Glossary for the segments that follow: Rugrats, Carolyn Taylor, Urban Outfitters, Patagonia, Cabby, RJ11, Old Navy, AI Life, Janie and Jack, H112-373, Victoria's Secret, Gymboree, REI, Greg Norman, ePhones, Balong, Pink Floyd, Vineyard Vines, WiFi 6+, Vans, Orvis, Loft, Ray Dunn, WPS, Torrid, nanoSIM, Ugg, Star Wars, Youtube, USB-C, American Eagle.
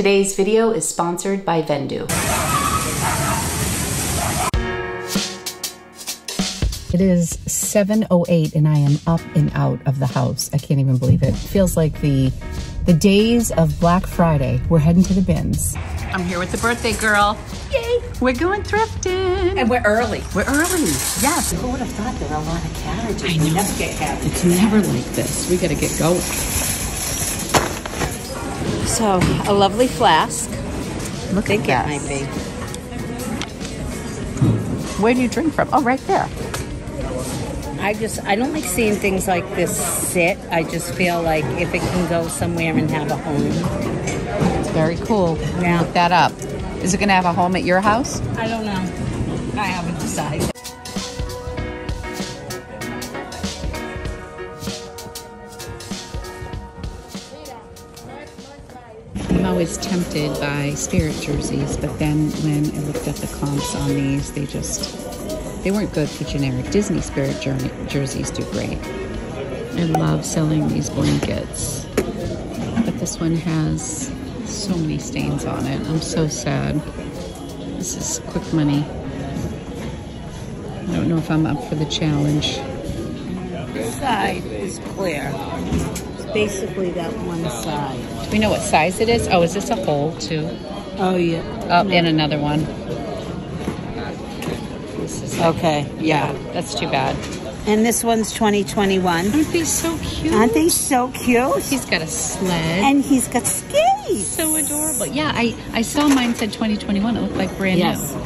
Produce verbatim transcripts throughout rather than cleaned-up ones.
Today's video is sponsored by Vendoo. It is seven oh eight and I am up and out of the house. I can't even believe it. It feels like the the days of Black Friday. We're heading to the bins. I'm here with the birthday girl. Yay! We're going thrifting. And we're early. We're early, yes. Who would have thought there were a lot of cabbages? I know. We never get cabbages. It's never like this. We gotta get going. So, a lovely flask. Look at that. Might be. Where do you drink from? Oh, right there. I just, I don't like seeing things like this sit. I just feel like if it can go somewhere and have a home. Very cool. Yeah. Look that up. Is it going to have a home at your house? I don't know. I haven't decided. I'm always tempted by Spirit jerseys, but then when I looked at the comps on these, they just, they weren't good for generic. Disney Spirit jer jerseys do great. I love selling these blankets, but this one has so many stains on it. I'm so sad. This is quick money. I don't know if I'm up for the challenge. This side is clear. It's basically that one side. Do we know what size it is? Oh, is this a hole too? Oh, yeah. Oh, no. And another one. This is like, okay. Yeah, that's too bad. And this one's twenty twenty-one. Aren't they so cute? Aren't they so cute? He's got a sled. And he's got skis. So adorable. Yeah, I, I saw mine said twenty twenty-one. It looked like brand yes. new.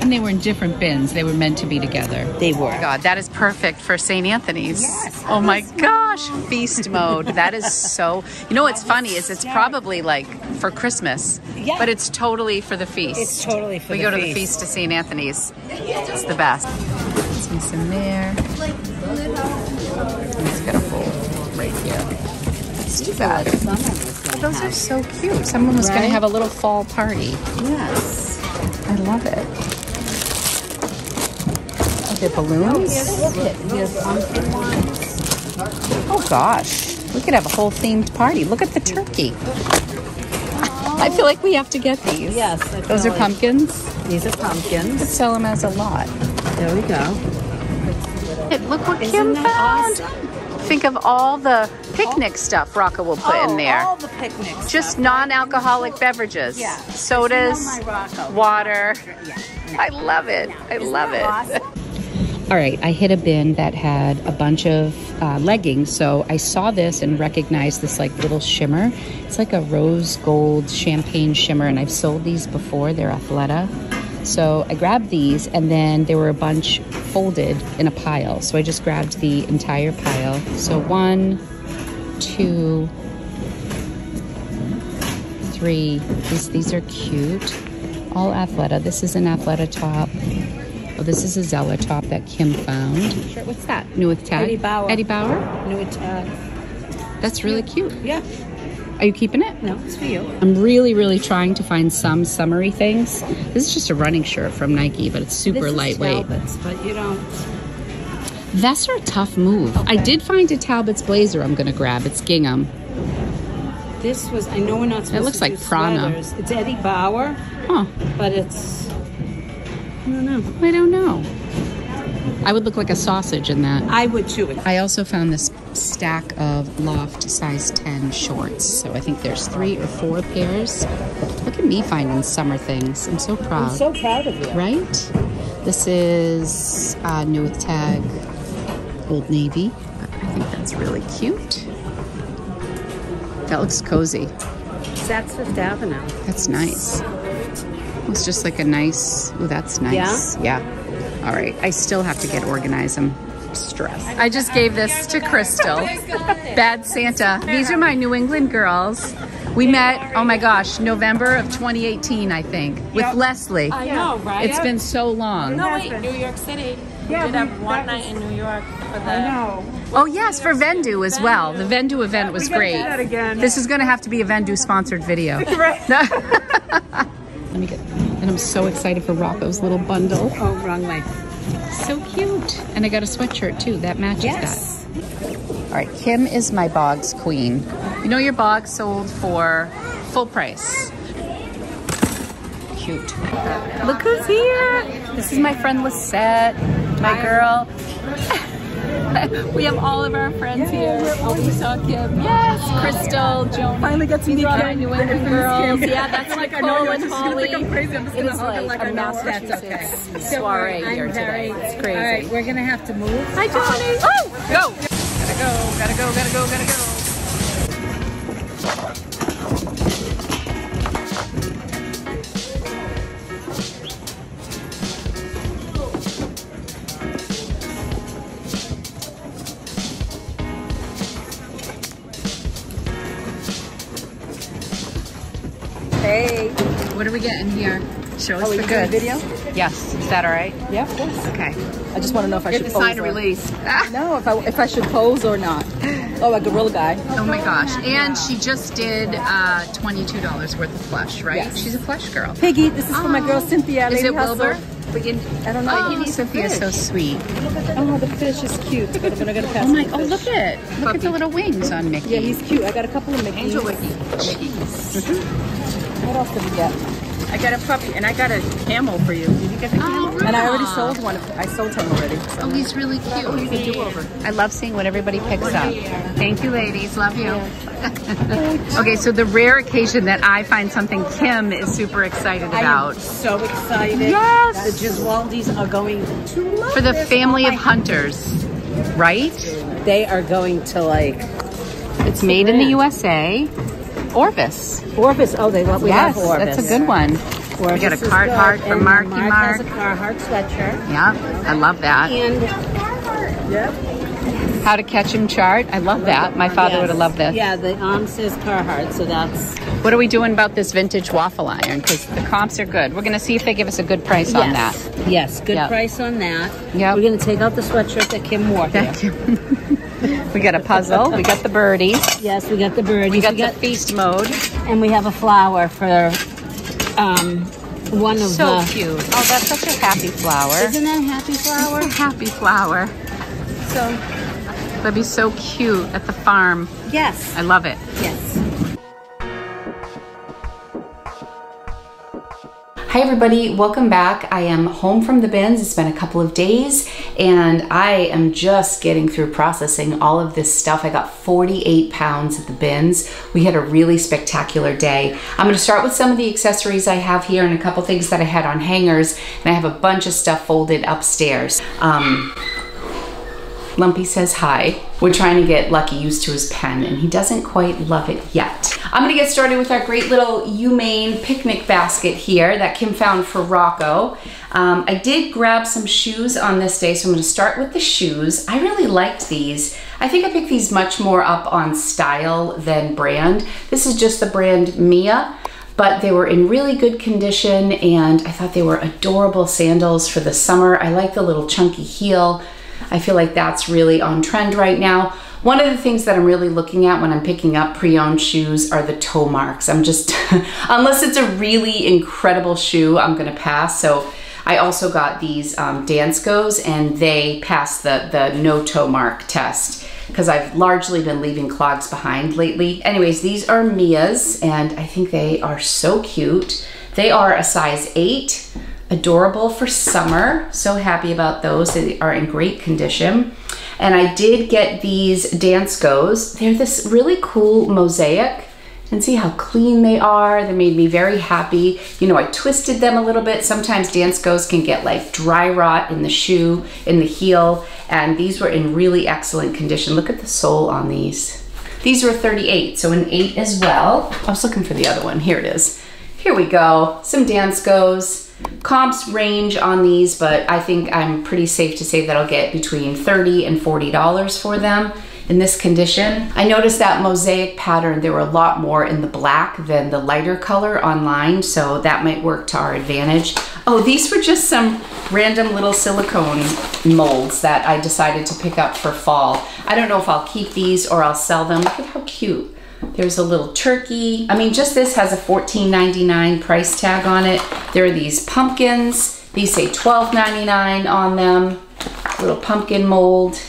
And they were in different bins. They were meant to be together. They were. God, that is perfect for Saint Anthony's. Yes. Oh my gosh, mode. Feast mode. That is so, you know what's funny is it's probably like for Christmas, yeah. But it's totally for the feast. It's totally for we the feast. We go to the feast to Saint Anthony's. It's the best. Let's move some there. It's got a hole right here. It's too bad. But those are so cute. Someone was right? going to have a little fall party. Yes. I love it. Are there balloons? Oh gosh. We could have a whole themed party. Look at the turkey. Oh. I feel like we have to get these. Yes. Those are like pumpkins. These are pumpkins. We could sell them as a lot. There we go. Look what Kim found. Awesome? Think of all the picnic oh. stuff Rocco will put oh, in there. All the picnic stuff. Just non-alcoholic beverages. Yeah. Sodas, water. Yeah. I love it. No. I Isn't love it. Awesome? All right, I hit a bin that had a bunch of uh, leggings. So I saw this and recognized this like little shimmer. It's like a rose gold champagne shimmer, and I've sold these before. They're Athleta. So I grabbed these, and then there were a bunch folded in a pile. So I just grabbed the entire pile. So one, two, three. These, these are cute. All Athleta. This is an Athleta top. Oh, this is a Zella top that Kim found. What's that? New with tag? Eddie Bauer. Eddie Bauer? New with tag. That's really cute. Yeah. Are you keeping it? No, it's for you. I'm really, really trying to find some summery things. This is just a running shirt from Nike, but it's super this is lightweight. Talbot's, but you don't. Vests are a tough move. Okay. I did find a Talbot's blazer I'm gonna grab. It's gingham. This was, I know we're not supposed to. It looks to like do Prana. Sweaters. It's Eddie Bauer. Huh. But it's, I don't know. I don't know. I would look like a sausage in that. I would too. I also found this stack of Loft size ten shorts. So I think there's three or four pairs. Look at me finding summer things. I'm so proud. I'm so proud of you. Right? This is uh, new with tag, Old Navy. But I think that's really cute. That looks cozy. That's Fifth Avenue. That's nice. It's just like a nice, oh, that's nice. Yeah? Yeah. All right, I still have to get organized. I'm stressed. I just gave this to Crystal. Bad Santa. These are my New England girls. We met, oh my gosh, November of twenty eighteen, I think, with yep. Leslie. I know, right? It's been so long. No, wait, New York City. We yeah, did have we, one night was, in New York for the... I know. Oh, yes, for Vendoo as well. The Vendoo event yeah, was we great. Do that again. This is going to have to be a Vendoo-sponsored video. Let me get... And I'm so excited for Rocco's little bundle. Oh, wrong way. So cute. And I got a sweatshirt too, that matches yes. that. All right, Kim is my Bogs queen. You know your Bogs sold for full price. cute. Look who's here. This is my friend Lisette, my girl. We have all of our friends yeah, here. Oh, we saw Kim. Yes, Crystal, Joan. Finally got to meet our New England girls. Yeah, that's like Nicole and Holly. I'm crazy. I'm just going to hug like a Massachusetts okay. soiree here today. It's crazy. All right, we're going to have to move. Hi, Johnny. Oh, go. Gotta go, gotta go, gotta go, gotta go. What are we getting here? Show us oh, the good video? Yes. Is that all right? Yeah, of course. Okay. I just want to know if I should pose. Sign a release. Ah. No, if I, if I should pose or not. Oh, a gorilla guy. Oh my gosh. And she just did uh, twenty-two dollars worth of flesh, right? Yes. She's a flesh girl. Piggy, this is oh. for my girl Cynthia. Lady is it Wilbur? Begin, I don't know. Oh, oh Cynthia's so sweet. Oh, the fish is cute. But I'm gonna pass. I'm like, oh, look at it. Look Puppy. at the little wings on Mickey. Yeah, he's cute. I got a couple of Mickeys. Angel Mickey. Jeez. What else did we get? I got a puppy and I got a camel for you. Did you get the camel? Oh, and I already sold one. Of, I sold him already. So. Oh, he's really cute. Oh, he's a do-over. I love seeing what everybody picks up. Thank you, ladies. Love you. Okay, so the rare occasion that I find something Kim is super excited about. I'm so excited. Yes. The Giswaldis are going to love for the this. family oh, of hunters, right? They are going to like. It's made in the U S A. Orvis. Orvis. Oh, they love. We yes, love Orvis. That's a good one. Orvis we got a Carhartt from Marky Mark. Mark has a Carhartt sweatshirt. Yeah, I love that. And yep. How to Catch Him chart. I love, I love that. My father yes. would have loved this. Yeah, the arm says Carhartt, so that's. What are we doing about this vintage waffle iron? Because the comps are good. We're going to see if they give us a good price yes. on that. Yes, good yep. price on that. Yeah. We're going to take out the sweatshirt that Kim wore. Thank here. you. We got a puzzle. We got the birdies. Yes, we got the birdies. We got, we got the feast mode. And we have a flower for um, one of so the... So cute. Oh, that's such a happy flower. Isn't that a happy flower? It's a happy flower. So... That'd be so cute at the farm. Yes. I love it. Yes. Hi everybody, welcome back. I am home from the bins. It's been a couple of days and I am just getting through processing all of this stuff. I got forty-eight pounds at the bins. We had a really spectacular day. I'm gonna start with some of the accessories I have here and a couple things that I had on hangers, and I have a bunch of stuff folded upstairs. Um, Lumpy says hi. We're trying to get Lucky used to his pen and he doesn't quite love it yet. I'm gonna get started with our great little UMaine picnic basket here that Kim found for Rocco. Um, I did grab some shoes on this day, so I'm gonna start with the shoes. I really liked these. I think I picked these much more up on style than brand. This is just the brand Mia, but they were in really good condition and I thought they were adorable sandals for the summer. I like the little chunky heel. I feel like that's really on trend right now. One of the things that I'm really looking at when I'm picking up pre-owned shoes are the toe marks. I'm just, unless it's a really incredible shoe, I'm gonna pass. So I also got these um, Danskos and they passed the, the no toe mark test because I've largely been leaving clogs behind lately. Anyways, these are Mia's and I think they are so cute. They are a size eight. Adorable for summer. So happy about those. They are in great condition. And I did get these Danskos. They're this really cool mosaic. And see how clean they are. They made me very happy. You know, I twisted them a little bit. Sometimes Danskos can get like dry rot in the shoe, in the heel. And these were in really excellent condition. Look at the sole on these. These were thirty-eight, so an eight as well. I was looking for the other one. Here it is. Here we go. Some Danskos. Comps range on these, but I think I'm pretty safe to say that I'll get between thirty and forty dollars for them in this condition. I noticed that mosaic pattern, there were a lot more in the black than the lighter color online, so that might work to our advantage. Oh, these were just some random little silicone molds that I decided to pick up for fall. I don't know if I'll keep these or I'll sell them. Look at how cute. There's a little turkey. I mean, just this has a fourteen ninety-nine price tag on it. There are these pumpkins. These say twelve ninety-nine on them. Little pumpkin mold.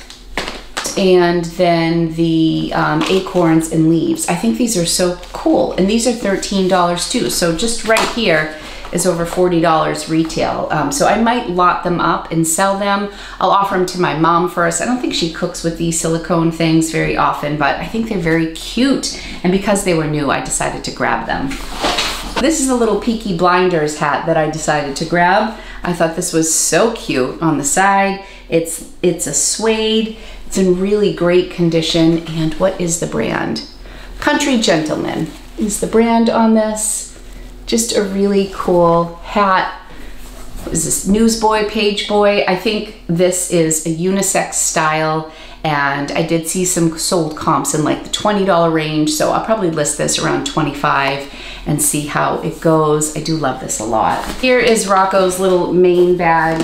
And then the um, acorns and leaves. I think these are so cool. And these are thirteen dollars too. So just right here is over forty dollars retail. Um, so I might lot them up and sell them. I'll offer them to my mom first. I don't think she cooks with these silicone things very often, but I think they're very cute. And because they were new, I decided to grab them. This is a little Peaky Blinders hat that I decided to grab. I thought this was so cute on the side. It's, it's a suede. It's in really great condition. And what is the brand? Country Gentleman is the brand on this. Just a really cool hat. What is this? Newsboy, Page Boy. I think this is a unisex style. And I did see some sold comps in like the twenty dollar range, so I'll probably list this around twenty-five dollars and see how it goes. I do love this a lot. Here is Rocco's little Maine bag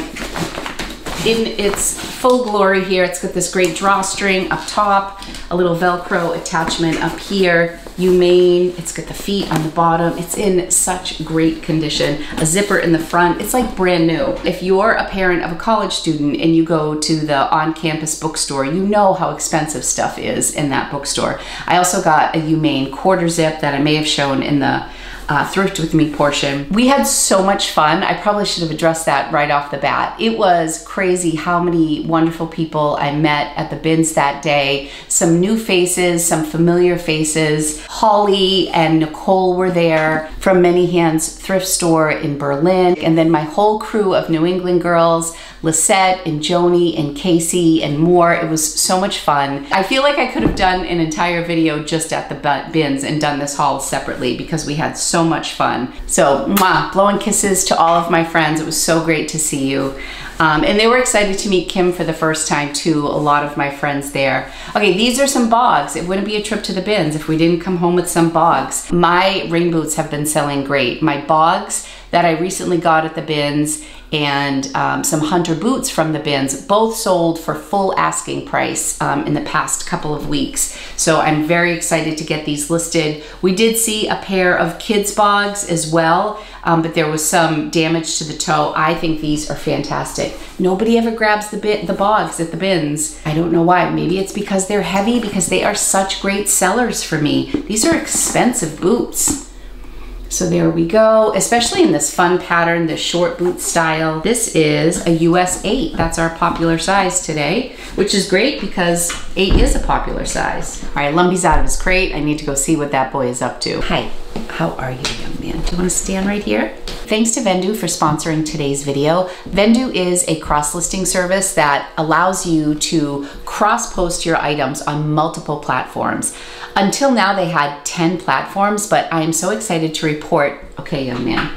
in its full glory here. It's got this great drawstring up top, a little Velcro attachment up here, UMaine. It's got the feet on the bottom. It's in such great condition. A zipper in the front. It's like brand new. If you're a parent of a college student and you go to the on-campus bookstore, you know how expensive stuff is in that bookstore. I also got a UMaine quarter zip that I may have shown in the Uh, thrift with me portion. We had so much fun. I probably should have addressed that right off the bat. It was crazy how many wonderful people I met at the bins that day. Some new faces, some familiar faces. Holly and Nicole were there from Many Hands Thrift Store in Berlin. And then my whole crew of New England girls, Lisette and Joni and Casey and more. It was so much fun. I feel like I could have done an entire video just at the bins and done this haul separately because we had so much fun. So, mwah, blowing kisses to all of my friends. It was so great to see you. Um, and they were excited to meet Kim for the first time too, a lot of my friends there. Okay, these are some Bogs. It wouldn't be a trip to the bins if we didn't come home with some Bogs. My rain boots have been selling great. My Bogs that I recently got at the bins and um, some Hunter boots from the bins, both sold for full asking price um, in the past couple of weeks. So I'm very excited to get these listed. We did see a pair of kids' Bogs as well, um, but there was some damage to the toe. I think these are fantastic. Nobody ever grabs the, bit, the Bogs at the bins. I don't know why. Maybe it's because they're heavy, because they are such great sellers for me. These are expensive boots. So there we go, especially in this fun pattern, the short boot style. This is a U S eight. That's our popular size today, which is great because eight is a popular size. All right, Lumby's out of his crate. I need to go see what that boy is up to. Hi, how are you, young man? Do you want to stand right here? Thanks to Vendoo for sponsoring today's video. Vendoo is a cross-listing service that allows you to cross-post your items on multiple platforms. Until now, they had ten platforms, but I am so excited to report, okay, young man.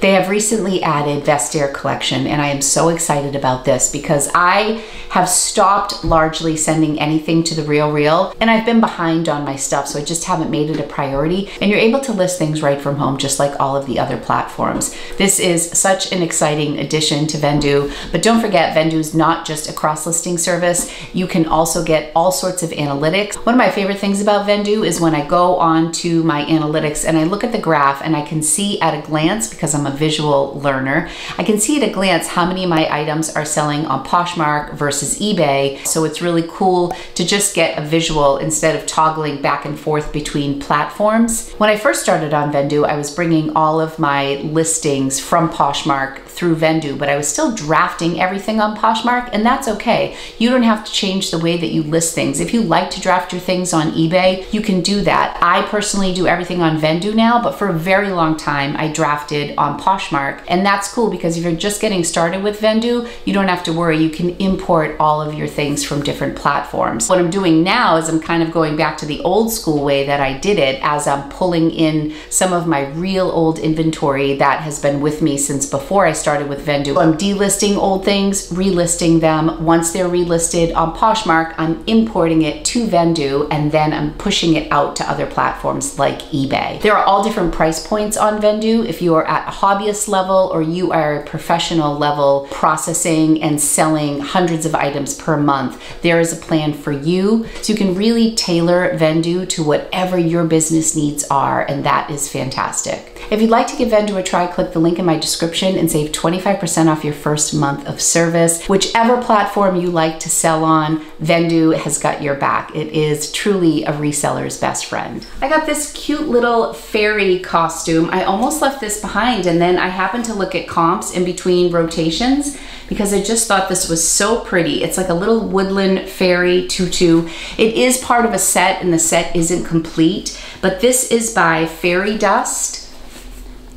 They have recently added Vestiaire Collection, and I am so excited about this because I have stopped largely sending anything to the RealReal, and I've been behind on my stuff, so I just haven't made it a priority. And you're able to list things right from home, just like all of the other platforms. This is such an exciting addition to Vendoo, but don't forget, Vendoo is not just a cross-listing service. You can also get all sorts of analytics. One of my favorite things about Vendoo is when I go on to my analytics and I look at the graph and I can see at a glance, because I'm a visual learner, I can see at a glance how many of my items are selling on Poshmark versus eBay. So it's really cool to just get a visual instead of toggling back and forth between platforms. When I first started on Vendoo, I was bringing all of my listings from Poshmark through Vendoo, but I was still drafting everything on Poshmark, and that's okay. You don't have to change the way that you list things. If you like to draft your things on eBay, you can do that. I personally do everything on Vendoo now, but for a very long time, I drafted on Poshmark, and that's cool because if you're just getting started with Vendoo, you don't have to worry. You can import all of your things from different platforms. What I'm doing now is I'm kind of going back to the old school way that I did it, as I'm pulling in some of my real old inventory that has been with me since before I started started with Vendoo. So I'm delisting old things, relisting them. Once they're relisted on Poshmark, I'm importing it to Vendoo, and then I'm pushing it out to other platforms like eBay. There are all different price points on Vendoo. If you are at a hobbyist level or you are professional level processing and selling hundreds of items per month, there is a plan for you. So you can really tailor Vendoo to whatever your business needs are, and that is fantastic. If you'd like to give Vendoo a try, click the link in my description and save twenty-five percent off your first month of service. Whichever platform you like to sell on, Vendoo has got your back. It is truly a reseller's best friend. I got this cute little fairy costume. I almost left this behind, and then I happened to look at comps in between rotations because I just thought this was so pretty. It's like a little woodland fairy tutu. It is part of a set, and the set isn't complete, but this is by Fairy Dust.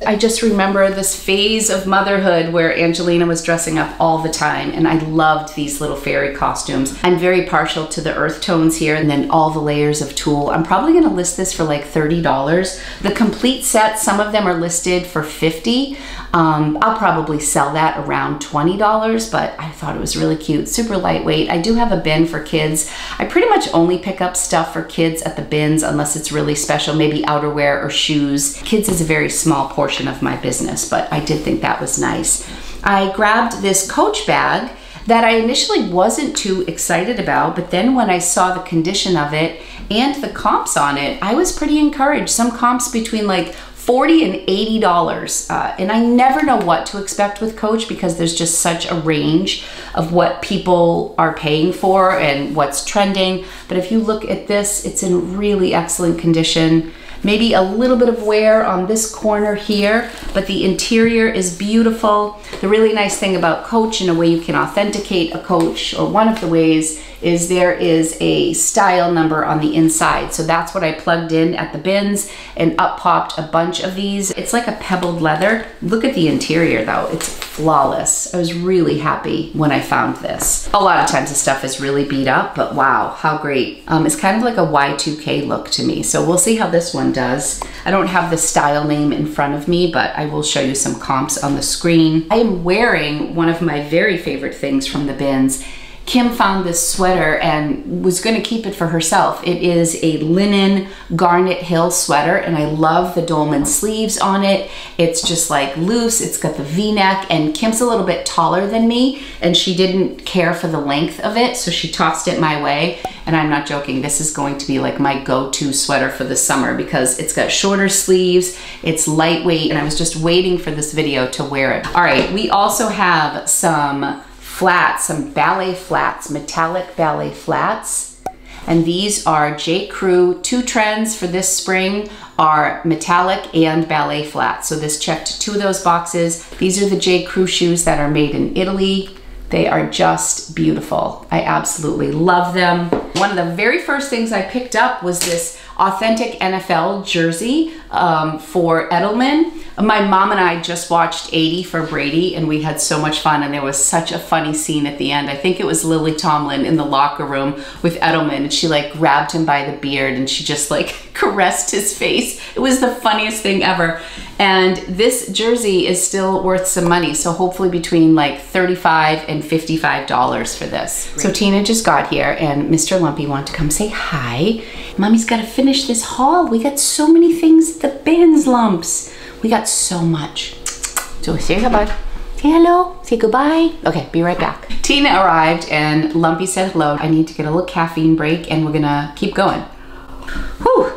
I just remember this phase of motherhood where Angelina was dressing up all the time, and I loved these little fairy costumes. I'm very partial to the earth tones here, and then all the layers of tulle. I'm probably gonna list this for like thirty dollars. The complete set, some of them are listed for fifty dollars. Um, I'll probably sell that around twenty dollars, but I thought it was really cute, super lightweight. I do have a bin for kids. I pretty much only pick up stuff for kids at the bins unless it's really special, maybe outerwear or shoes. Kids is a very small portion of my business, but I did think that was nice. I grabbed this Coach bag that I initially wasn't too excited about, but then when I saw the condition of it and the comps on it, I was pretty encouraged. Some comps between like forty and eighty dollars, uh, and I never know what to expect with Coach because there's just such a range of what people are paying for and what's trending. But if you look at this, it's in really excellent condition. Maybe a little bit of wear on this corner here, but the interior is beautiful. The really nice thing about Coach, and a way you can authenticate a Coach, or one of the ways, is there is a style number on the inside. So that's what I plugged in at the bins, and up popped a bunch of these. It's like a pebbled leather. Look at the interior though, it's flawless. I was really happy when I found this. A lot of times the stuff is really beat up, but wow, how great. Um, it's kind of like a Y two K look to me. So we'll see how this one does. I don't have the style name in front of me, but I will show you some comps on the screen. I am wearing one of my very favorite things from the bins. Kim found this sweater and was going to keep it for herself. It is a linen Garnet Hill sweater, and I love the dolman sleeves on it. It's just like loose, it's got the V-neck, and Kim's a little bit taller than me, and she didn't care for the length of it, so she tossed it my way. And I'm not joking, this is going to be like my go-to sweater for the summer because it's got shorter sleeves, it's lightweight, and I was just waiting for this video to wear it. All right, we also have some flats, some ballet flats, metallic ballet flats. And these are J.Crew. Two trends for this spring are metallic and ballet flats. So this checked two of those boxes. These are the J.Crew shoes that are made in Italy. They are just beautiful. I absolutely love them. One of the very first things I picked up was this authentic N F L jersey um, for Edelman. My mom and I just watched eighty for Brady, and we had so much fun, and there was such a funny scene at the end. I think it was Lily Tomlin in the locker room with Edelman, and she like grabbed him by the beard and she just like caressed his face. It was the funniest thing ever. And this jersey is still worth some money, so hopefully between like thirty-five and fifty-five dollars for this. Great. So Tina just got here, and Mister Lumpy wanted to come say hi. Mommy's gotta finish this haul. We got so many things at the bins, Lumps. We got so much. So say goodbye. Say hello, say goodbye. Okay, be right back. Tina arrived and Lumpy said hello. I need to get a little caffeine break, and we're gonna keep going. Whew,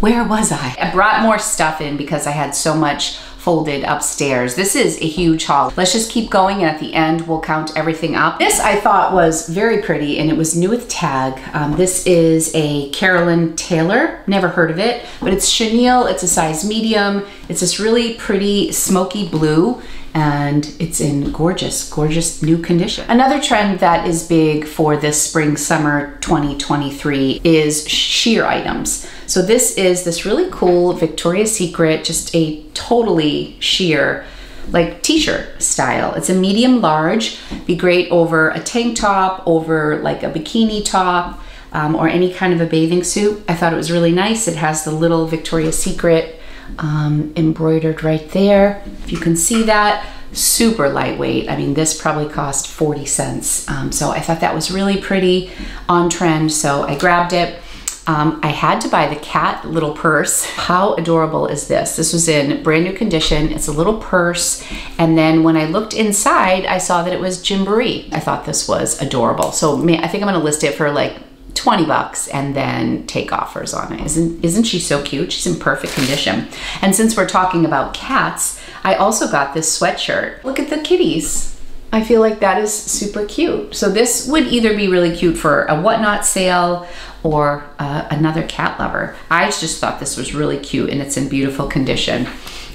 where was I? I brought more stuff in because I had so much folded upstairs. This is a huge haul. Let's just keep going, and at the end we'll count everything up. This I thought was very pretty, and it was new with tag. Um, this is a Carolyn Taylor, never heard of it, but it's chenille, it's a size medium. It's this really pretty smoky blue, and it's in gorgeous, gorgeous new condition. Another trend that is big for this spring, summer twenty twenty-three is sheer items. So this is this really cool Victoria's Secret, just a totally sheer, like t-shirt style. It's a medium large, be great over a tank top, over like a bikini top, um, or any kind of a bathing suit. I thought it was really nice. It has the little Victoria's Secret um embroidered right there, if you can see that. Super lightweight. I mean, this probably cost forty cents, um so I thought that was really pretty, on trend, so I grabbed it. Um, I had to buy the cat little purse. How adorable is this? This was in brand new condition. It's a little purse. And then when I looked inside, I saw that it was Gymboree. I thought this was adorable. So I think I'm gonna list it for like twenty bucks and then take offers on it. Isn't, isn't she so cute? She's in perfect condition. And since we're talking about cats, I also got this sweatshirt. Look at the kitties. I feel like that is super cute. So this would either be really cute for a Whatnot sale or uh, another cat lover. I just thought this was really cute and it's in beautiful condition.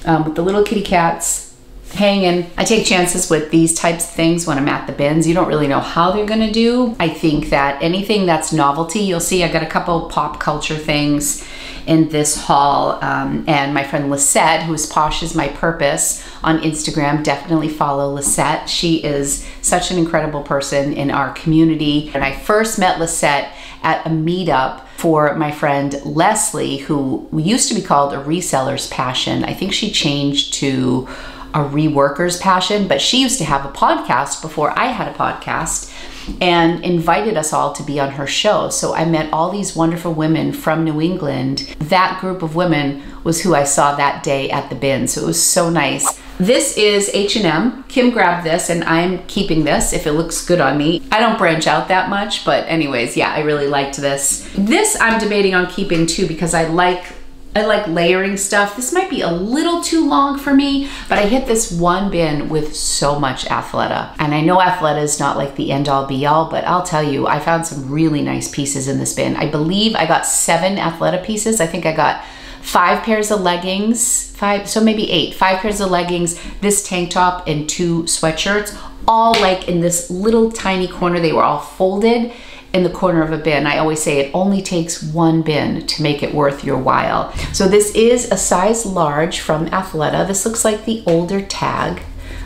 Um, with the little kitty cats hanging. I take chances with these types of things when I'm at the bins. You don't really know how they're gonna do. I think that anything that's novelty, you'll see I got a couple pop culture things in this haul, um, and my friend Lisette, who is Posh Is My Purpose on Instagram, definitely follow Lisette. She is such an incredible person in our community. And I first met Lisette at a meetup for my friend Leslie, who used to be called a Reseller's Passion. I think she changed to a Reworker's Passion, but she used to have a podcast before I had a podcast, and invited us all to be on her show. So I met all these wonderful women from New England. That group of women was who I saw that day at the bin, so it was so nice. This is H and M. Kim grabbed this and I'm keeping this if it looks good on me. I don't branch out that much, but anyways, yeah, I really liked this. This I'm debating on keeping too because I like I like layering stuff. This might be a little too long for me, but I hit this one bin with so much Athleta. And I know Athleta is not like the end all be all, but I'll tell you, I found some really nice pieces in this bin. I believe I got seven Athleta pieces. I think I got five pairs of leggings, five, so maybe eight, five pairs of leggings, this tank top and two sweatshirts, all like in this little tiny corner. They were all folded in the corner of a bin. I always say it only takes one bin to make it worth your while. So this is a size large from Athleta. This looks like the older tag,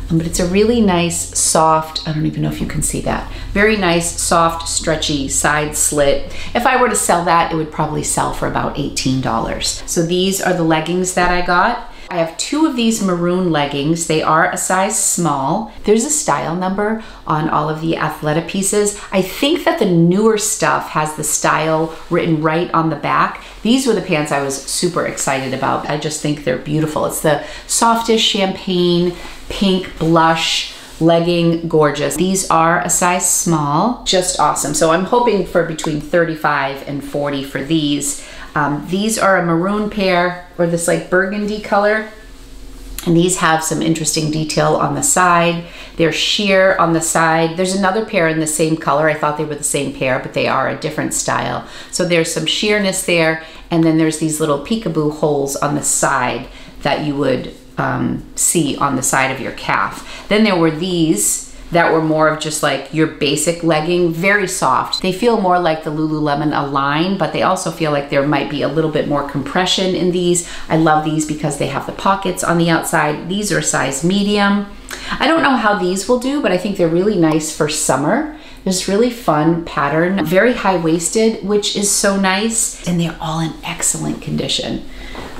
um, but it's a really nice soft, I don't even know if you can see that, very nice soft stretchy side slit. If I were to sell that, it would probably sell for about eighteen dollars. So these are the leggings that I got. I have two of these maroon leggings. They are a size small. There's a style number on all of the Athleta pieces. I think that the newer stuff has the style written right on the back. These were the pants I was super excited about. I just think they're beautiful. It's the softest champagne pink blush legging, gorgeous. These are a size small, just awesome. So I'm hoping for between thirty-five and forty for these. Um, these are a maroon pair, or this like burgundy color, and these have some interesting detail on the side. They're sheer on the side. There's another pair in the same color. I thought they were the same pair, but they are a different style. So there's some sheerness there, and then there's these little peekaboo holes on the side that you would um, see on the side of your calf. Then there were these that were more of just like your basic legging, very soft. They feel more like the Lululemon Align, but they also feel like there might be a little bit more compression in these. I love these because they have the pockets on the outside. These are size medium. I don't know how these will do, but I think they're really nice for summer. This really fun pattern, very high-waisted, which is so nice, and they're all in excellent condition.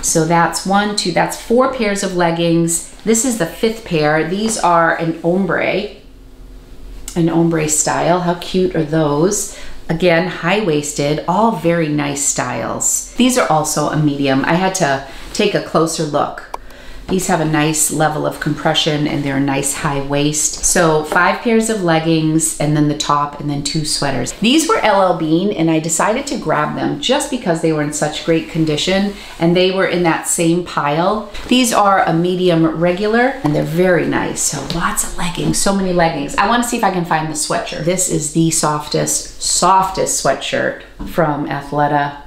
So that's one, two, that's four pairs of leggings. This is the fifth pair. These are an ombre. An ombre style. How cute are those? Again, high-waisted, all very nice styles. These are also a medium. I had to take a closer look. These have a nice level of compression and they're a nice high waist. So five pairs of leggings and then the top and then two sweaters. These were L L Bean and I decided to grab them just because they were in such great condition and they were in that same pile. These are a medium regular and they're very nice. So lots of leggings, so many leggings. I want to see if I can find the sweatshirt. This is the softest, softest sweatshirt from Athleta.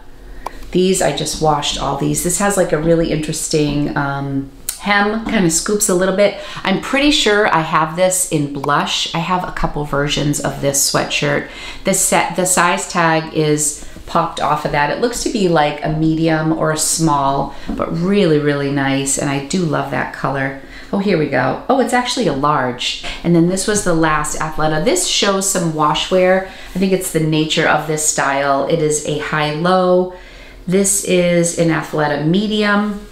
These, I just washed all these. This has like a really interesting, um, hem, kind of scoops a little bit. I'm pretty sure I have this in blush. I have a couple versions of this sweatshirt. The set, the size tag is popped off of that. It looks to be like a medium or a small, but really, really nice. And I do love that color. Oh, here we go. Oh, it's actually a large. And then this was the last Athleta. This shows some washwear. I think it's the nature of this style. It is a high-low. This is an Athleta medium.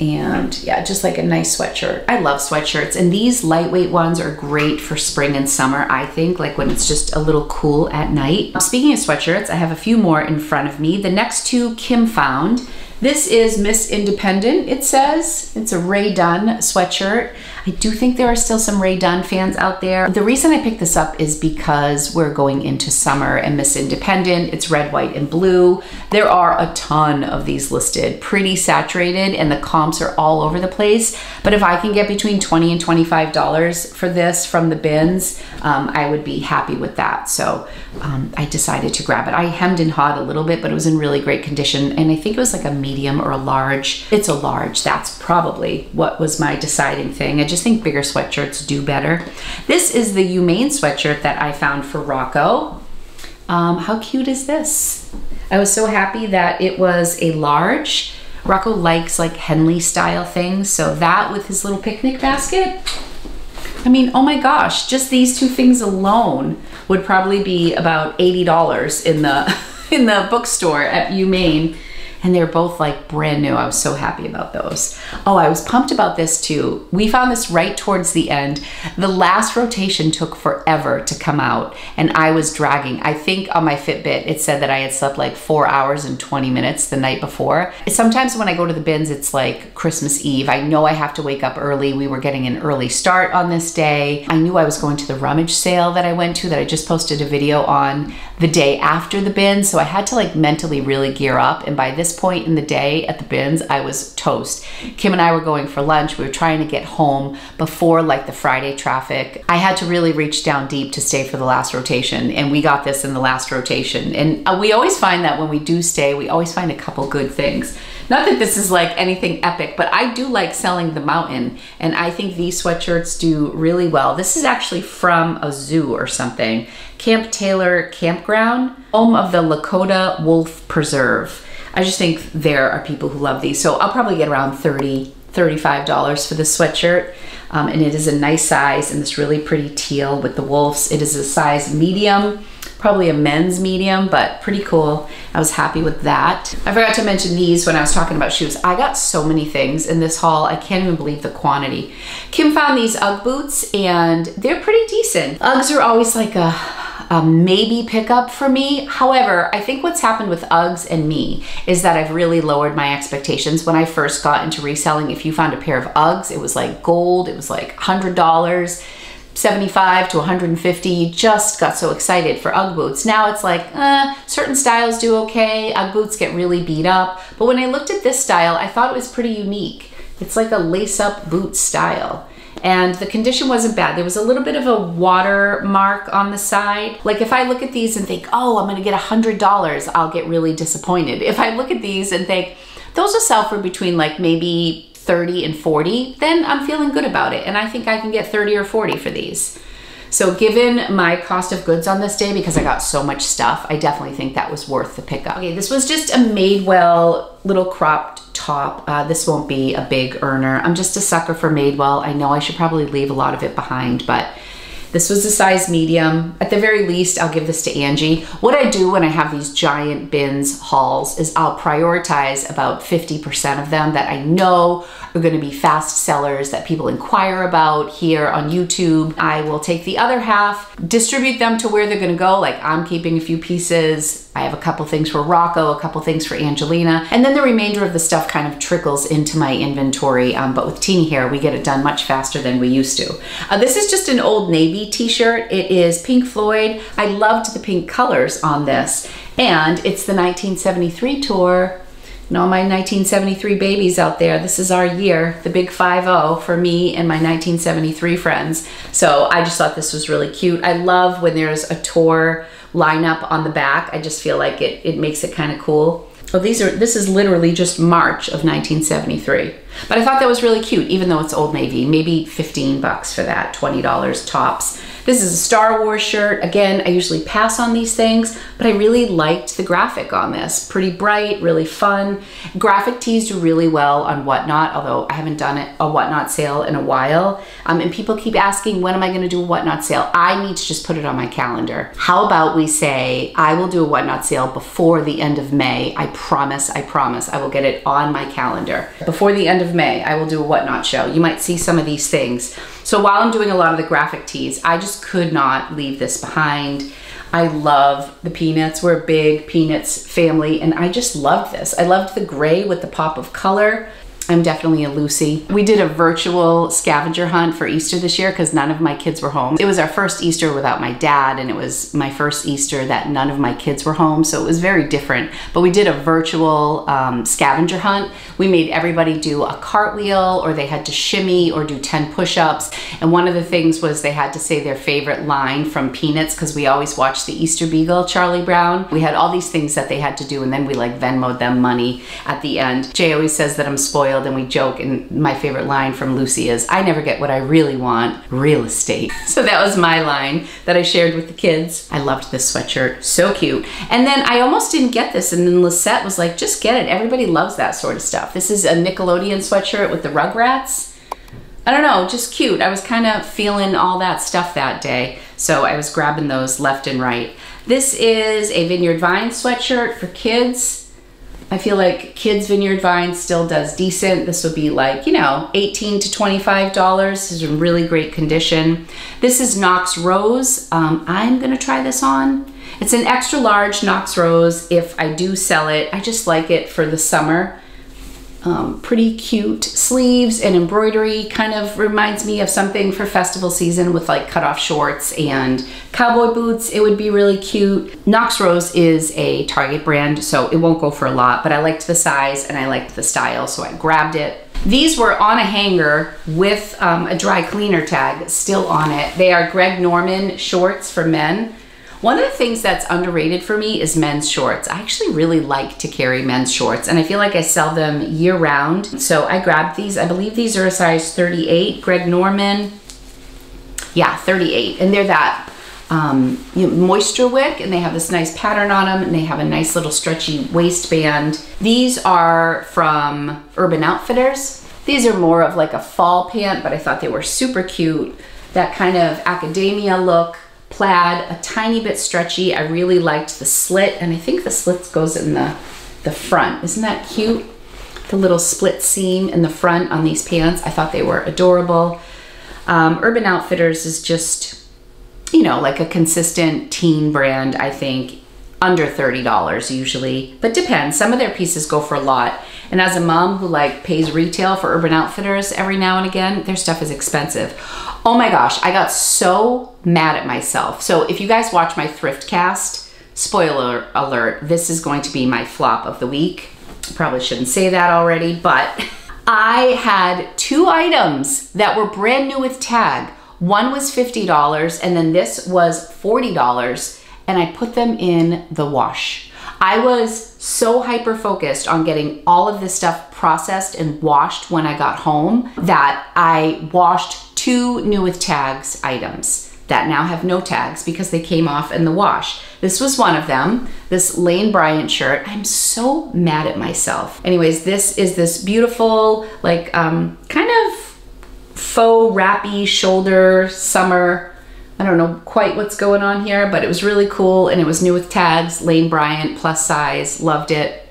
and yeah, just like a nice sweatshirt. I love sweatshirts, and these lightweight ones are great for spring and summer, I think, like when it's just a little cool at night. Speaking of sweatshirts, I have a few more in front of me. The next two Kim found. This is Miss Independent, it says. It's a Ray Dunn sweatshirt. I do think there are still some Ray Dunn fans out there. The reason I picked this up is because we're going into summer, and Miss Independent, it's red, white, and blue. There are a ton of these listed, pretty saturated, and the comps are all over the place. But if I can get between twenty and twenty-five dollars for this from the bins, um, I would be happy with that. So um, I decided to grab it. I hemmed and hawed a little bit, but it was in really great condition, and I think it was like a medium or a large. It's a large. That's probably what was my deciding thing. I just think bigger sweatshirts do better. This is the UMaine sweatshirt that I found for Rocco. Um, how cute is this? I was so happy that it was a large. Rocco likes like Henley style things, so that with his little picnic basket. I mean, oh my gosh, just these two things alone would probably be about eighty dollars in the in the bookstore at UMaine. And they're both like brand new. I was so happy about those. Oh, I was pumped about this too. We found this right towards the end. The last rotation took forever to come out, and I was dragging. I think on my Fitbit, it said that I had slept like four hours and twenty minutes the night before. Sometimes when I go to the bins, it's like Christmas Eve. I know I have to wake up early. We were getting an early start on this day. I knew I was going to the rummage sale that I went to that I just posted a video on the day after the bin. So I had to like mentally really gear up, and by this point in the day at the bins, I was toast. Kim and I were going for lunch. We were trying to get home before like the Friday traffic. I had to really reach down deep to stay for the last rotation, and we got this in the last rotation. And we always find that when we do stay, we always find a couple good things. Not that this is like anything epic, but I do like selling the mountain, and I think these sweatshirts do really well. This is actually from a zoo or something. Camp Taylor Campground, home of the Lakota Wolf Preserve. I just think there are people who love these. So I'll probably get around thirty, thirty-five dollars for this sweatshirt. Um, and it is a nice size in this really pretty teal with the wolves. It is a size medium, probably a men's medium, but pretty cool. I was happy with that. I forgot to mention these when I was talking about shoes. I got so many things in this haul. I can't even believe the quantity. Kim found these Ugg boots, and they're pretty decent. Uggs are always like a... A maybe pickup for me. However, I think what's happened with Uggs and me is that I've really lowered my expectations. When I first got into reselling, if you found a pair of Uggs, it was like gold, it was like one hundred dollars. seventy-five to one hundred fifty, just got so excited for Ugg boots. Now it's like, eh, certain styles do okay, Ugg boots get really beat up. But when I looked at this style, I thought it was pretty unique. It's like a lace-up boot style. And the condition wasn't bad. There was a little bit of a water mark on the side. Like if I look at these and think, oh, I'm gonna get one hundred dollars, I'll get really disappointed. If I look at these and think, those will sell for between like maybe thirty and forty, then I'm feeling good about it. And I think I can get thirty or forty for these. So given my cost of goods on this day, because I got so much stuff, I definitely think that was worth the pickup. Okay, this was just a Madewell little cropped top. Uh, this won't be a big earner. I'm just a sucker for Madewell. I know I should probably leave a lot of it behind, but this was a size medium. At the very least, I'll give this to Angie. What I do when I have these giant bins hauls is I'll prioritize about fifty percent of them that I know are gonna be fast sellers that people inquire about here on YouTube. I will take the other half, distribute them to where they're gonna go. Like I'm keeping a few pieces. I have a couple things for Rocco, a couple things for Angelina, and then the remainder of the stuff kind of trickles into my inventory, um, but with Teeny here, we get it done much faster than we used to. Uh, this is just an Old Navy t-shirt. It is Pink Floyd. I loved the pink colors on this, and it's the nineteen seventy-three tour. And all my nineteen seventy-three babies out there, this is our year, the big five oh for me and my nineteen seventy-three friends. So I just thought this was really cute. I love when there's a tour lineup on the back. I just feel like it, it makes it kind of cool. Oh, these are, this is literally just March of nineteen seventy-three. But I thought that was really cute, even though it's Old Navy, maybe fifteen bucks for that, twenty dollars tops. This is a Star Wars shirt. Again, I usually pass on these things, but I really liked the graphic on this. Pretty bright, really fun. Graphic tees do really well on Whatnot, although I haven't done it, a Whatnot sale in a while. Um, and people keep asking, when am I gonna do a Whatnot sale? I need to just put it on my calendar. How about we say, I will do a Whatnot sale before the end of May. I promise, I promise, I will get it on my calendar. Before the end of May, I will do a Whatnot show. You might see some of these things. So while I'm doing a lot of the graphic tees, I just could not leave this behind. I love the Peanuts. We're a big Peanuts family, and I just loved this. I loved the gray with the pop of color. I'm definitely a Lucy. We did a virtual scavenger hunt for Easter this year because none of my kids were home. It was our first Easter without my dad, and it was my first Easter that none of my kids were home, so it was very different. But we did a virtual um, scavenger hunt. We made everybody do a cartwheel, or they had to shimmy or do ten push-ups. And one of the things was they had to say their favorite line from Peanuts, because we always watched the Easter Beagle, Charlie Brown. We had all these things that they had to do, and then we like Venmo'd them money at the end. Jay always says that I'm spoiled, and we joke, and my favorite line from Lucy is, I never get what I really want, real estate. So that was my line that I shared with the kids. I loved this sweatshirt, so cute. And then I almost didn't get this, and then Lisette was like, just get it, everybody loves that sort of stuff. This is a Nickelodeon sweatshirt with the Rugrats. I don't know, just cute. I was kind of feeling all that stuff that day, so I was grabbing those left and right. This is a Vineyard Vines sweatshirt for kids. I feel like kids Vineyard Vines still does decent. This would be like, you know, eighteen to twenty-five dollars. This is in really great condition. This is Knox Rose. Um, I'm gonna try this on. It's an extra large Knox Rose if I do sell it. I just like it for the summer. Um, pretty cute sleeves and embroidery, kind of reminds me of something for festival season with like cutoff shorts and cowboy boots. It would be really cute. Knox Rose is a Target brand, so it won't go for a lot, but I liked the size and I liked the style, so I grabbed it. These were on a hanger with um, a dry cleaner tag still on it. They are Greg Norman shorts for men. One of the things that's underrated for me is men's shorts. I actually really like to carry men's shorts, and I feel like I sell them year round. So I grabbed these. I believe these are a size thirty-eight, Greg Norman. Yeah, thirty-eight, and they're that um, you know, moisture wick, and they have this nice pattern on them, and they have a nice little stretchy waistband. These are from Urban Outfitters. These are more of like a fall pant, but I thought they were super cute. That kind of academia look. Plaid, a tiny bit stretchy. I really liked the slit, and I think the slit goes in the, the front. Isn't that cute? The little split seam in the front on these pants. I thought they were adorable. Um, Urban Outfitters is just, you know, like a consistent teen brand, I think, under thirty dollars usually, but depends. Some of their pieces go for a lot. And as a mom who like pays retail for Urban Outfitters every now and again, their stuff is expensive. Oh my gosh, I got so mad at myself. So if you guys watch my thrift cast, spoiler alert, this is going to be my flop of the week. Probably shouldn't say that already, but I had two items that were brand new with tag. One was fifty dollars and then this was forty dollars, and I put them in the wash. I was so hyper focused on getting all of this stuff processed and washed when I got home that I washed two new with tags items that now have no tags because they came off in the wash. This was one of them, this Lane Bryant shirt. I'm so mad at myself. Anyways, this is this beautiful, like um, kind of faux wrappy shoulder summer. I don't know quite what's going on here, but it was really cool, and it was new with tags, Lane Bryant, plus size, loved it.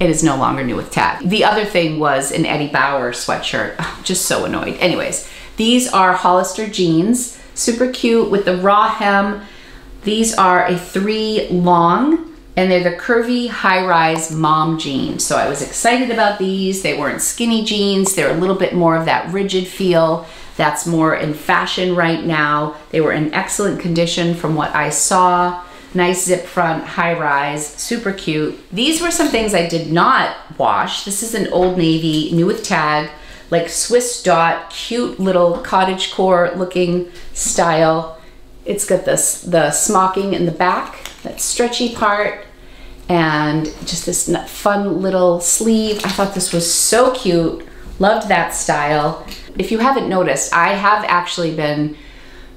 It is no longer new with tag. The other thing was an Eddie Bauer sweatshirt. Oh, just so annoyed. Anyways, these are Hollister jeans, super cute with the raw hem. These are a three long, and they're the curvy high-rise mom jeans. So I was excited about these. They weren't skinny jeans. They're a little bit more of that rigid feel. That's more in fashion right now. They were in excellent condition from what I saw. Nice zip front, high rise, super cute. These were some things I did not wash. This is an Old Navy, new with tag, like Swiss dot, cute little cottagecore looking style. It's got this, the smocking in the back, that stretchy part, and just this fun little sleeve. I thought this was so cute. Loved that style. If you haven't noticed, I have actually been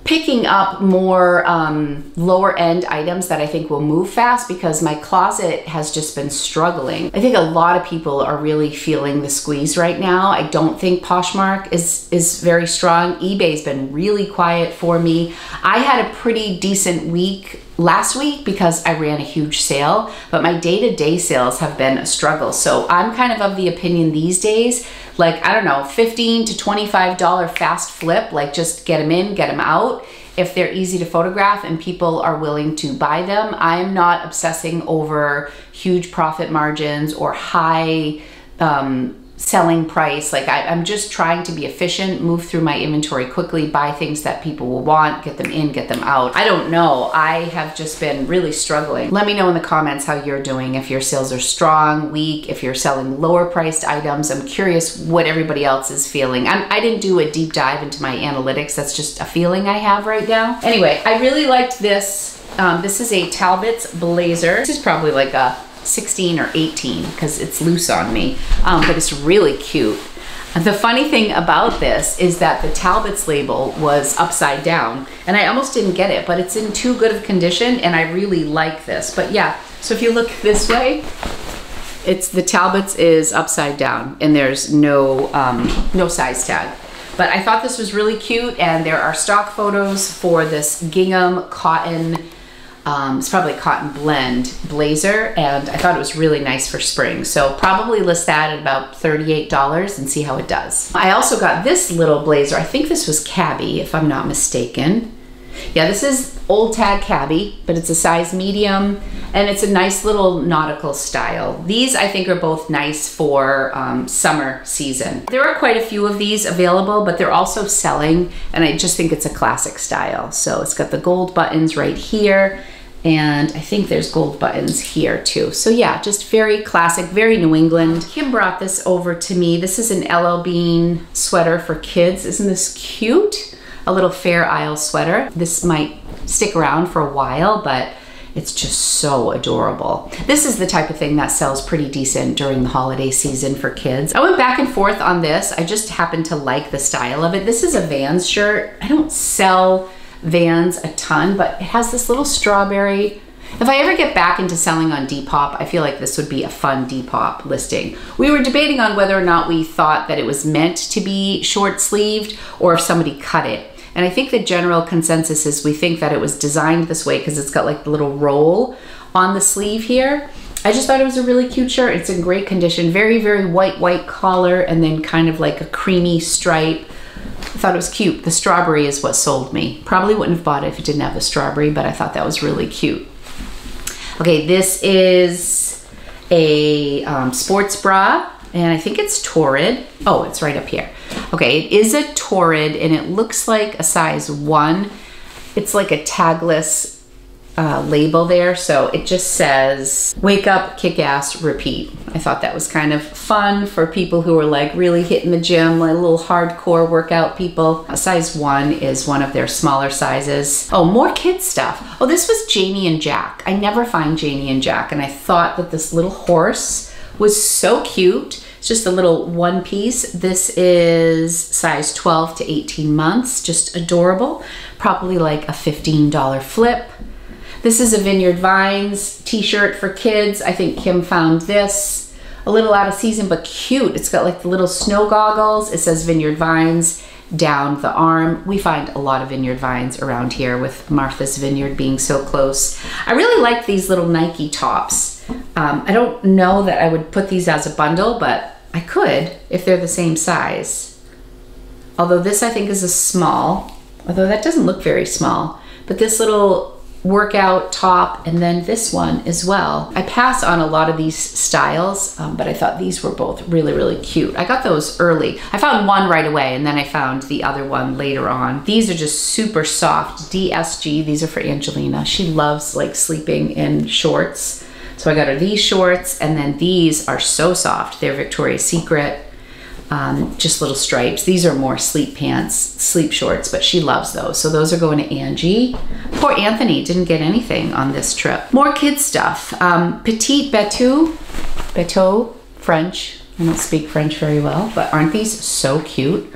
picking up more um, lower end items that I think will move fast, because my closet has just been struggling. I think a lot of people are really feeling the squeeze right now. I don't think Poshmark is, is very strong. eBay's been really quiet for me. I had a pretty decent week last week because I ran a huge sale, but my day-to-day sales have been a struggle. So I'm kind of of the opinion these days, like, I don't know, fifteen to twenty-five dollar fast flip, like just get them in, get them out. If they're easy to photograph and people are willing to buy them, I'm not obsessing over huge profit margins or high um, selling price. Like I, I'm just trying to be efficient, move through my inventory quickly, buy things that people will want, get them in, get them out. I don't know. I have just been really struggling. Let me know in the comments how you're doing, if your sales are strong, weak, if you're selling lower priced items. I'm curious what everybody else is feeling. I'm, I didn't do a deep dive into my analytics. That's just a feeling I have right now. Anyway, I really liked this. Um, this is a Talbot's blazer. This is probably like a sixteen or eighteen because it's loose on me, um, but it's really cute. The funny thing about this is that the Talbot's label was upside down and I almost didn't get it, but it's in too good of condition and I really like this. But yeah, so if you look this way, it's the Talbot's is upside down and there's no, um, no size tag. But I thought this was really cute, and there are stock photos for this gingham cotton, Um, it's probably a cotton blend blazer, and I thought it was really nice for spring. So probably list that at about thirty-eight dollars and see how it does. I also got this little blazer. I think this was Cabby, if I'm not mistaken. Yeah, this is old tag Cabby, but it's a size medium, and it's a nice little nautical style. These I think are both nice for um, summer season. There are quite a few of these available, but they're also selling, and I just think it's a classic style. So it's got the gold buttons right here, and I think there's gold buttons here too. So yeah, just very classic, very New England. Kim brought this over to me. This is an L L. Bean sweater for kids. Isn't this cute? A little Fair Isle sweater. This might stick around for a while, but it's just so adorable. This is the type of thing that sells pretty decent during the holiday season for kids. I went back and forth on this. I just happened to like the style of it. This is a Vans shirt. I don't sell Vans a ton, but it has this little strawberry. If I ever get back into selling on Depop, I feel like this would be a fun Depop listing. We were debating on whether or not we thought that it was meant to be short sleeved or if somebody cut it. And I think the general consensus is we think that it was designed this way because it's got like the little roll on the sleeve here. I just thought it was a really cute shirt. It's in great condition. Very, very white, white collar, and then kind of like a creamy stripe. I thought it was cute. The strawberry is what sold me. Probably wouldn't have bought it if it didn't have the strawberry, but I thought that was really cute. Okay, this is a um, sports bra, and I think it's Torrid. Oh, it's right up here. Okay, it is a Torrid, and it looks like a size one. It's like a tagless uh, label there, so it just says, wake up, kick ass, repeat. I thought that was kind of fun for people who are like really hitting the gym, like little hardcore workout people. A size one is one of their smaller sizes. Oh, more kids stuff. Oh, this was Janie and Jack. I never find Janie and Jack, and I thought that this little horse was so cute. It's just a little one piece. This is size twelve to eighteen months, just adorable. Probably like a fifteen dollar flip. This is a Vineyard Vines t-shirt for kids. I think Kim found this. A little out of season, but cute. It's got like the little snow goggles. It says Vineyard Vines down the arm. We find a lot of Vineyard Vines around here with Martha's Vineyard being so close. I really like these little Nike tops. Um, I don't know that I would put these as a bundle, but I could if they're the same size. Although this I think is a small, although that doesn't look very small, but this little workout top and then this one as well. I pass on a lot of these styles, um, but I thought these were both really, really cute. I got those early. I found one right away and then I found the other one later on. These are just super soft, D S G. These are for Angelina. She loves like sleeping in shorts. So I got her these shorts, and then these are so soft. They're Victoria's Secret, um, just little stripes. These are more sleep pants, sleep shorts, but she loves those. So those are going to Angie. Poor Anthony didn't get anything on this trip. More kids stuff. Um, Petite Bateau, Bateau, French. I don't speak French very well, but aren't these so cute?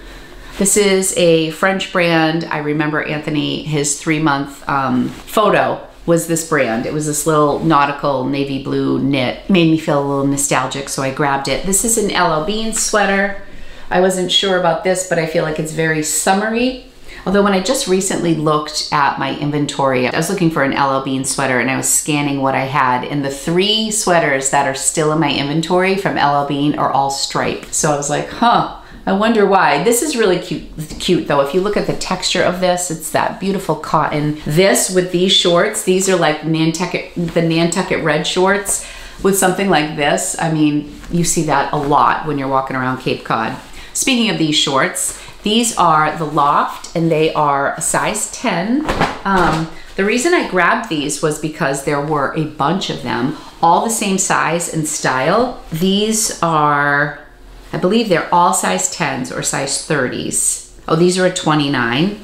This is a French brand. I remember Anthony, his three month um, photo was this brand. It was this little nautical navy blue knit. Made me feel a little nostalgic, so I grabbed it. This is an L L. Bean sweater. I wasn't sure about this, but I feel like it's very summery. Although when I just recently looked at my inventory, I was looking for an L L. Bean sweater and I was scanning what I had, and the three sweaters that are still in my inventory from L L. Bean are all striped. So I was like, huh, I wonder why. This is really cute, cute though. If you look at the texture of this, it's that beautiful cotton. This with these shorts, these are like Nantucket, the Nantucket red shorts. With something like this, I mean, you see that a lot when you're walking around Cape Cod. Speaking of these shorts, these are the Loft and they are a size ten. Um, the reason I grabbed these was because there were a bunch of them, all the same size and style. These are, I believe they're all size tens or size thirties. Oh, these are a twenty-nine.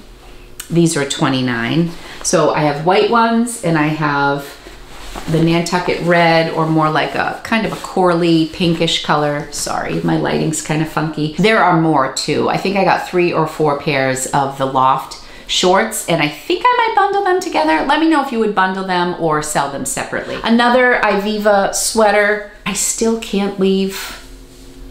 These are a twenty-nine. So I have white ones and I have the Nantucket red, or more like a kind of a corally pinkish color. Sorry, my lighting's kind of funky. There are more too. I think I got three or four pairs of the Loft shorts and I think I might bundle them together. Let me know if you would bundle them or sell them separately. Another Iviva sweater. I still can't leave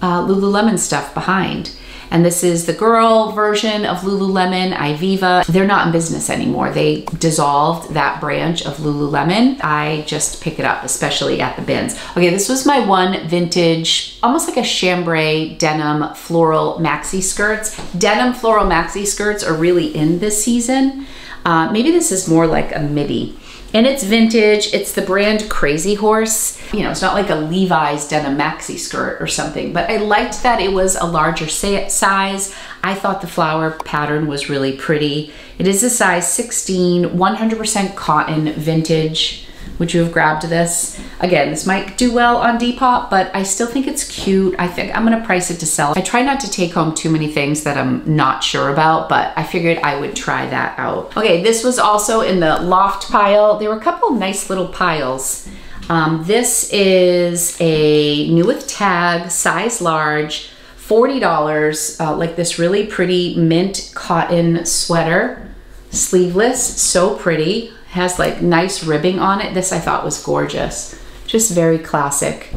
uh, Lululemon stuff behind. And this is the girl version of Lululemon, Iviva. They're not in business anymore. They dissolved that branch of Lululemon. I just pick it up, especially at the bins. Okay, this was my one vintage, almost like a chambray denim floral maxi skirts. Denim floral maxi skirts are really in this season. Uh, maybe this is more like a midi. And it's vintage, it's the brand Crazy Horse. You know, it's not like a Levi's denim maxi skirt or something, but I liked that it was a larger size. I thought the flower pattern was really pretty. It is a size sixteen, one hundred percent cotton, vintage. Would you have grabbed this? Again, this might do well on Depop, but I still think it's cute. I think I'm gonna price it to sell. I try not to take home too many things that I'm not sure about, but I figured I would try that out. Okay, this was also in the Loft pile. There were a couple nice little piles. Um, this is a new with tag, size large, forty dollars, uh, like this really pretty mint cotton sweater, sleeveless, so pretty. Has like nice ribbing on it. This I thought was gorgeous. Just very classic.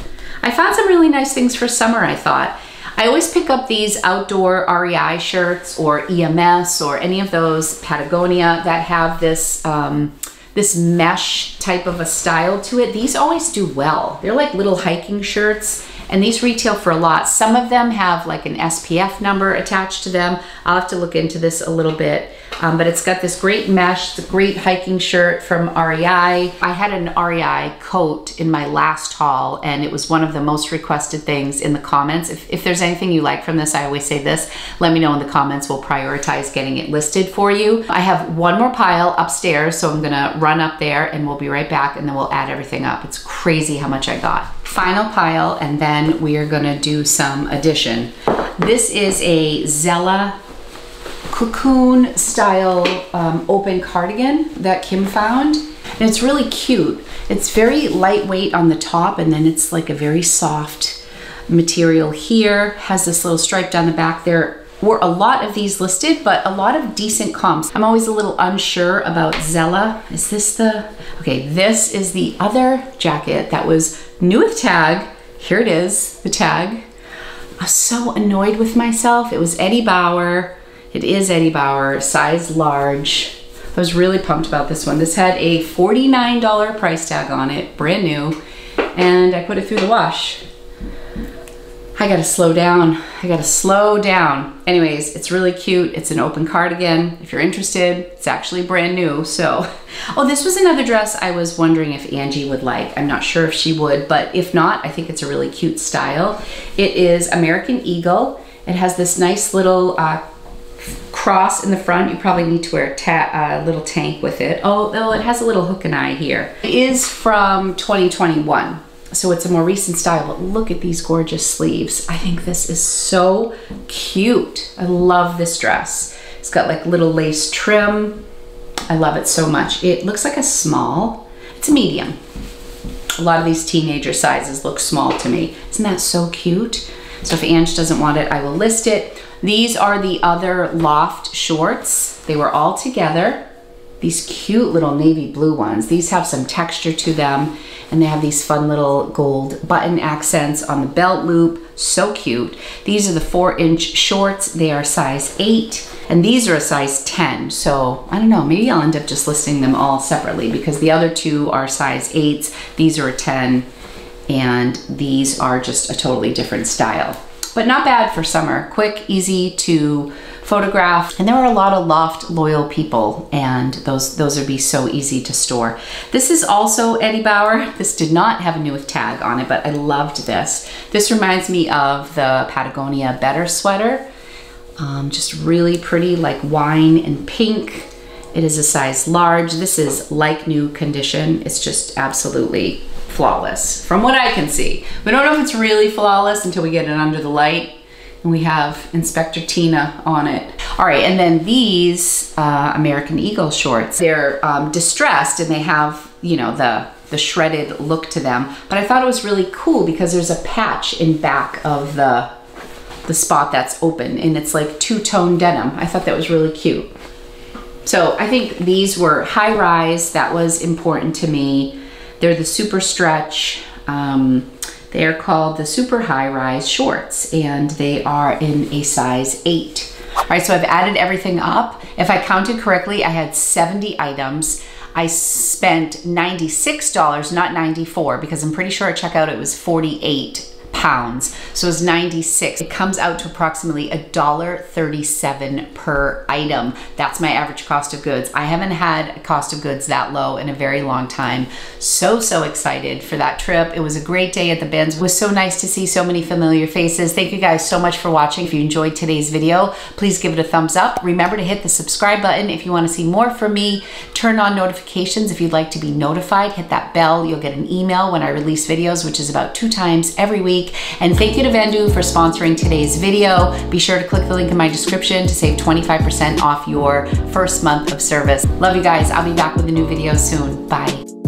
I found some really nice things for summer, I thought. I always pick up these outdoor R E I shirts or E M S or any of those Patagonia that have this, um, this mesh type of a style to it. These always do well. They're like little hiking shirts and these retail for a lot. Some of them have like an S P F number attached to them. I'll have to look into this a little bit. Um, but it's got this great mesh, the great hiking shirt from R E I. I had an R E I coat in my last haul and it was one of the most requested things in the comments. If, if there's anything you like from this, I always say this, let me know in the comments. We'll prioritize getting it listed for you. I have one more pile upstairs, so I'm gonna run up there and we'll be right back and then we'll add everything up. It's crazy how much I got. Final pile, and then we are gonna do some addition. This is a Zella cocoon style um, open cardigan that Kim found, and it's really cute. It's very lightweight on the top and then it's like a very soft material here. Has this little stripe down the back. There were a lot of these listed, but a lot of decent comps. I'm always a little unsure about Zella. Is this the, okay, this is the other jacket that was new with tag. Here it is, the tag. I was so annoyed with myself. It was Eddie Bauer. It is Eddie Bauer, size large. I was really pumped about this one. This had a forty-nine dollar price tag on it, brand new, and I put it through the wash. I gotta slow down, I gotta slow down. Anyways, it's really cute, it's an open cardigan. If you're interested, it's actually brand new, so. Oh, this was another dress I was wondering if Angie would like. I'm not sure if she would, but if not, I think it's a really cute style. It is American Eagle. It has this nice little, uh, cross in the front. You probably need to wear a ta uh, little tank with it. Oh, oh, it has a little hook and eye here. It is from twenty twenty-one, so it's a more recent style, but look at these gorgeous sleeves. I think this is so cute. I love this dress. It's got like little lace trim. I love it so much. It looks like a small, it's a medium. A lot of these teenager sizes look small to me. Isn't that so cute? So if Ange doesn't want it, I will list it. These are the other Loft shorts. They were all together. These cute little navy blue ones. These have some texture to them, and they have these fun little gold button accents on the belt loop. So cute. These are the four inch shorts. They are size eight, and these are a size ten. So I don't know, maybe I'll end up just listing them all separately because the other two are size eights. These are a ten, and these are just a totally different style. But not bad for summer. Quick, easy to photograph. And there were a lot of Loft loyal people, and those those would be so easy to store. This is also Eddie Bauer. This did not have a new with tag on it, but I loved this. This reminds me of the Patagonia Better sweater. Um, just really pretty, like wine and pink. It is a size large. This is like new condition. It's just absolutely flawless from what I can see. We don't know if it's really flawless until we get it under the light, and we have Inspector Tina on it. All right, and then these uh, American Eagle shorts, they're um, distressed, and they have, you know, the the shredded look to them, but I thought it was really cool because there's a patch in back of the the spot that's open, and it's like two-tone denim. I thought that was really cute. So I think these were high rise. That was important to me. They're the super stretch. Um, they are called the super high rise shorts, and they are in a size eight. All right, so I've added everything up. If I counted correctly, I had seventy items. I spent ninety-six dollars, not ninety-four, because I'm pretty sure at checkout it was forty-eight pounds. So it's ninety-six. It comes out to approximately a dollar thirty-seven per item. That's my average cost of goods. I haven't had a cost of goods that low in a very long time. So, so excited for that trip. It was a great day at the bins. It was so nice to see so many familiar faces. Thank you guys so much for watching. If you enjoyed today's video, please give it a thumbs up. Remember to hit the subscribe button if you want to see more from me. Turn on notifications if you'd like to be notified. Hit that bell. You'll get an email when I release videos, which is about two times every week. And thank you to Vendoo for sponsoring today's video. Be sure to click the link in my description to save twenty-five percent off your first month of service. Love you guys. I'll be back with a new video soon. Bye.